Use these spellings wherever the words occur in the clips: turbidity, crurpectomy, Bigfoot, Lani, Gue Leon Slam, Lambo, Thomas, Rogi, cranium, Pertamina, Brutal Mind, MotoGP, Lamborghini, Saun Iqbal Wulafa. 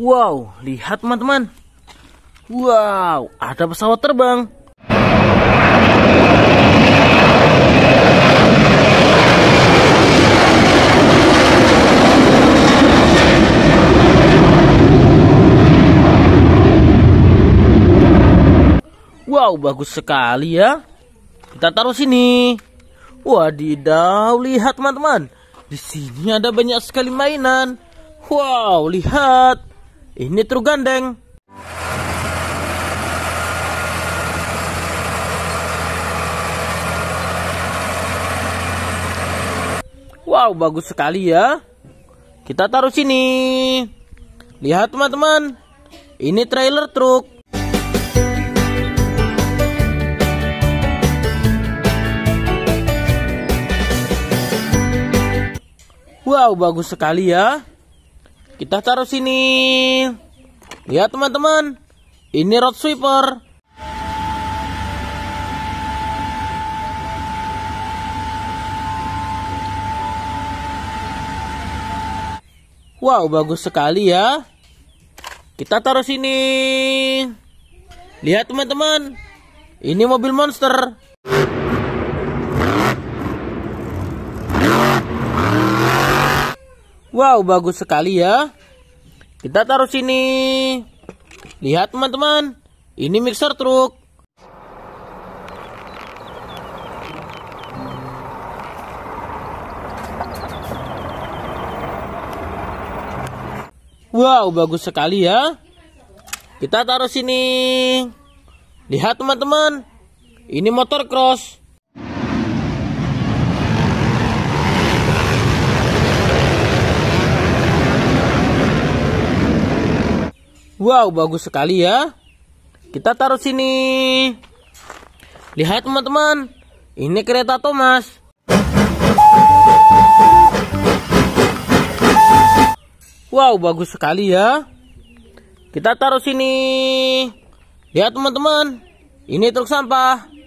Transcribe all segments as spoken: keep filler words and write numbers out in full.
Wow, lihat teman-teman. Wow, ada pesawat terbang. Wow, bagus sekali ya. Kita taruh sini. Wadidaw, lihat teman-teman. Di sini ada banyak sekali mainan. Wow, lihat. Ini truk gandeng. Wow, bagus sekali ya. Kita taruh sini. Lihat teman-teman. Ini trailer truk. Wow, bagus sekali ya. Kita taruh sini. Lihat teman-teman. Ini road sweeper. Wow, bagus sekali ya. Kita taruh sini. Lihat teman-teman. Ini mobil monster. Wow, bagus sekali ya. Kita taruh sini. Lihat teman-teman. Ini mixer truk. Wow, bagus sekali ya. Kita taruh sini. Lihat teman-teman. Ini motor cross. Wow, bagus sekali ya. Kita taruh sini. Lihat teman-teman. Ini kereta Thomas. Wow, bagus sekali ya. Kita taruh sini. Lihat teman-teman. Ini truk sampah.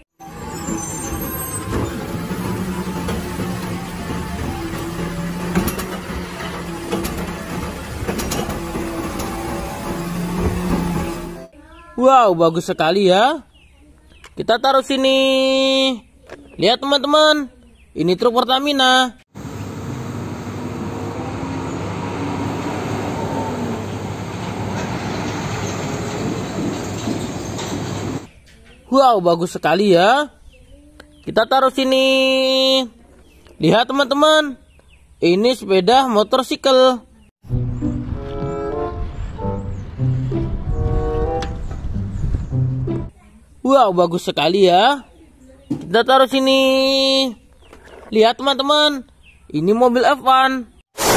Wow, bagus sekali ya. Kita taruh sini. Lihat teman-teman. Ini truk Pertamina. Wow, bagus sekali ya. Kita taruh sini. Lihat teman-teman. Ini sepeda motorsikel. Wow, bagus sekali ya. Kita taruh sini. Lihat teman-teman. Ini mobil F satu.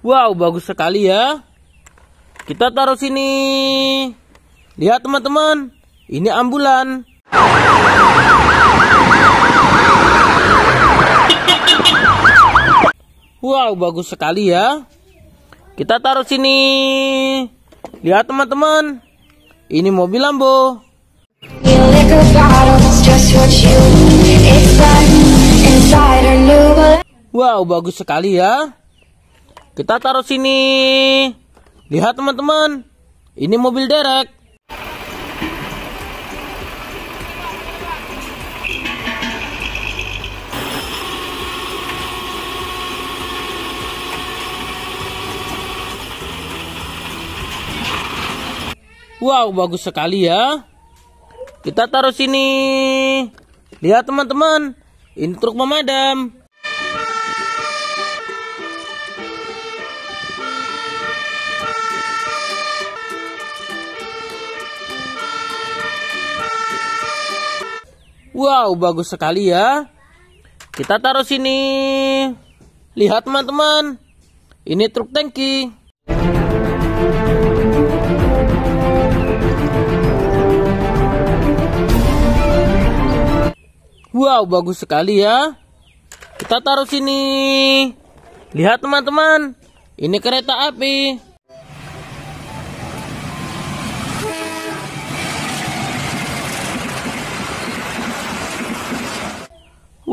Wow, bagus sekali ya. Kita taruh sini. Lihat teman-teman. Ini ambulan. Wow, bagus sekali ya. Kita taruh sini. Lihat teman-teman. Ini mobil Lambo. Wow, bagus sekali ya. Kita taruh sini. Lihat teman-teman. Ini mobil derek. Wow, bagus sekali ya. Kita taruh sini. Lihat teman-teman. Ini truk pemadam. Wow, bagus sekali ya. Kita taruh sini. Lihat teman-teman. Ini truk tangki. Wow, bagus sekali ya. Kita taruh sini. Lihat teman-teman. Ini kereta api.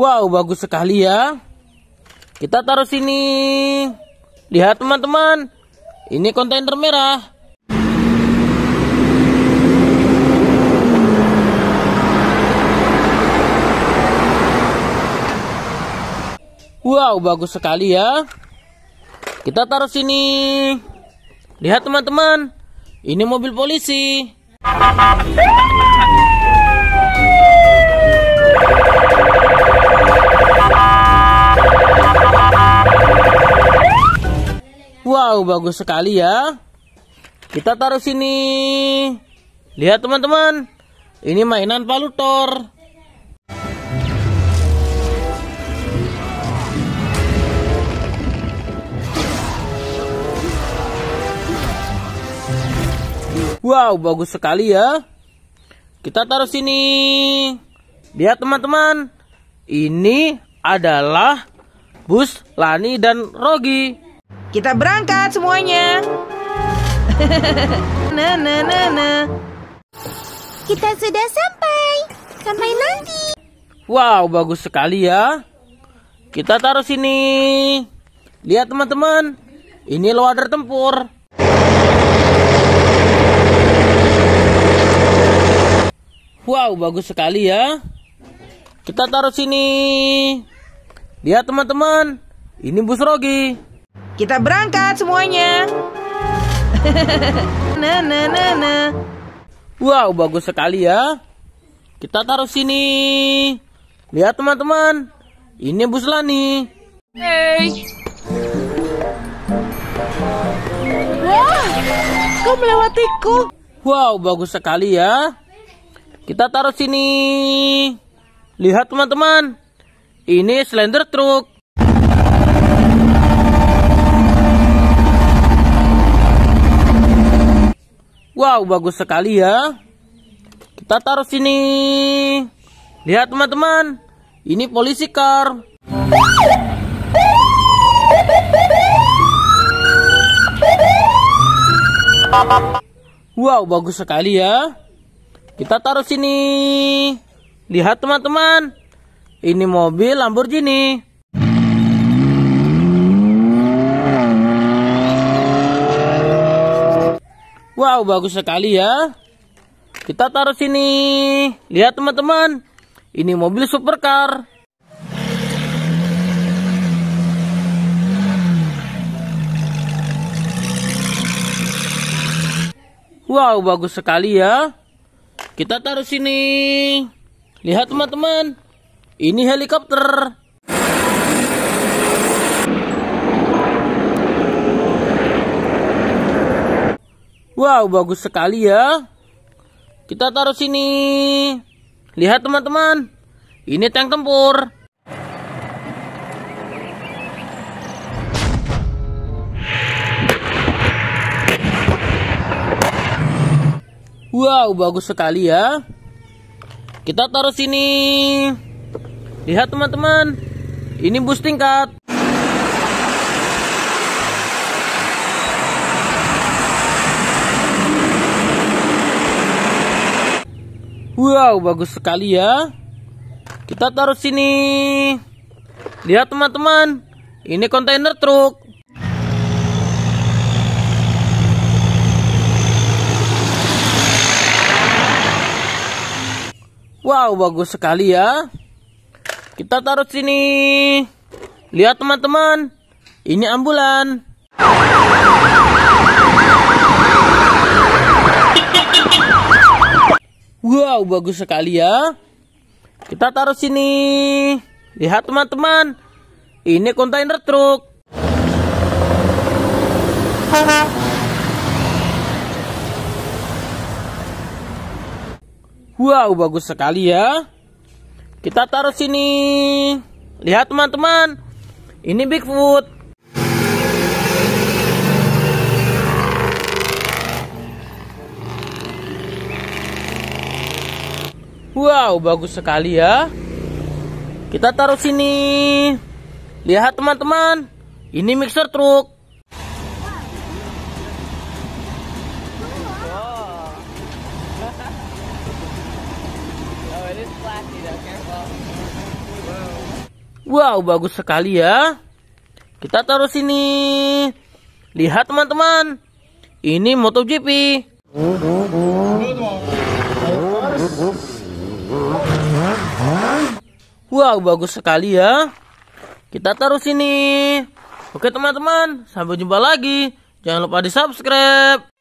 Wow, bagus sekali ya. Kita taruh sini. Lihat teman-teman, ini kontainer merah. Wow, bagus sekali ya. Kita taruh sini. Lihat teman-teman, ini mobil polisi. Wow, bagus sekali ya. Kita taruh sini. Lihat teman-teman, ini mainan palutor. Wow, bagus sekali ya. Kita taruh sini. Lihat teman-teman, ini adalah bus Lani dan Rogi. Kita berangkat semuanya. Nah, nah, nah, nah. Kita sudah sampai. Sampai nanti. Wow, bagus sekali ya. Kita taruh sini. Lihat teman-teman, ini loader tempur. Wow, bagus sekali ya. Kita taruh sini. Lihat teman-teman, ini bus Rogi. Kita berangkat semuanya. Nah, nah, nah, nah. Wow, bagus sekali ya. Kita taruh sini. Lihat teman-teman, ini bus Lani. Hey. Wow, kau melewatiku. Wow, bagus sekali ya. Kita taruh sini. Lihat teman-teman, ini slender truk. Wow, bagus sekali ya. Kita taruh sini. Lihat teman-teman, ini polisi car. Wow, bagus sekali ya. Kita taruh sini. Lihat teman-teman, ini mobil Lamborghini. Wow, bagus sekali ya. Kita taruh sini. Lihat teman-teman, ini mobil supercar. Wow, bagus sekali ya. Kita taruh sini. Lihat teman-teman, ini helikopter. Wow, bagus sekali ya. Kita taruh sini. Lihat teman-teman, ini tank tempur. Wow, bagus sekali ya. Kita taruh sini. Lihat teman-teman, ini bus tingkat. Wow, bagus sekali ya. Kita taruh sini. Lihat teman-teman, ini kontainer truk. Wow, bagus sekali ya. Kita taruh sini. Lihat teman-teman, ini ambulan. Wow, bagus sekali ya. Kita taruh sini. Lihat teman-teman, ini kontainer truk. Wow, bagus sekali ya. Kita taruh sini. Lihat teman-teman, ini Bigfoot. Wow, bagus sekali ya. Kita taruh sini. Lihat teman-teman, ini mixer truk. Wow. Wow, bagus sekali ya. Kita taruh sini. Lihat teman-teman, ini MotoGP. Wow, bagus sekali ya. Kita taruh sini. Oke teman-teman, sampai jumpa lagi. Jangan lupa di subscribe.